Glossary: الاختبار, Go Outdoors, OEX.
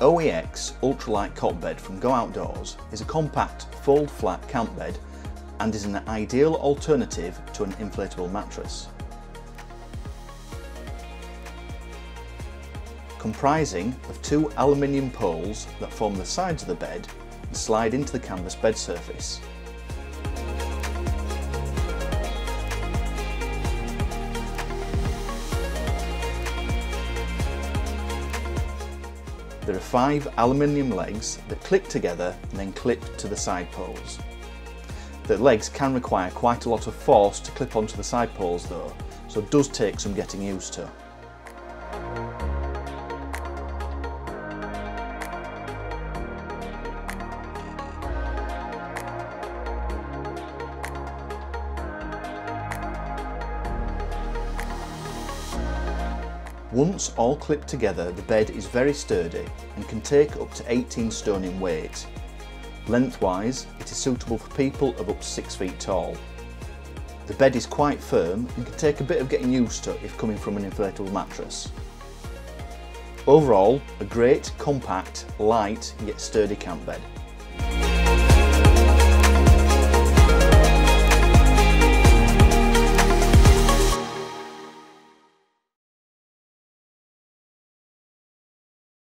OEX ultralight cot bed from Go Outdoors is a compact fold flat camp bed and is an ideal alternative to an inflatable mattress. Comprising of two aluminium poles that form the sides of the bed and slide into the canvas bed surface. There are five aluminium legs that click together and then clip to the side poles. The legs can require quite a lot of force to clip onto the side poles though, so it does take some getting used to. Once all clipped together, the bed is very sturdy and can take up to 18 stone in weight. Lengthwise, it is suitable for people of up to 6 feet tall. The bed is quite firm and can take a bit of getting used to if coming from an inflatable mattress. Overall, a great, compact, light yet sturdy camp bed.